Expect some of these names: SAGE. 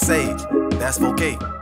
Sage, that's 4K.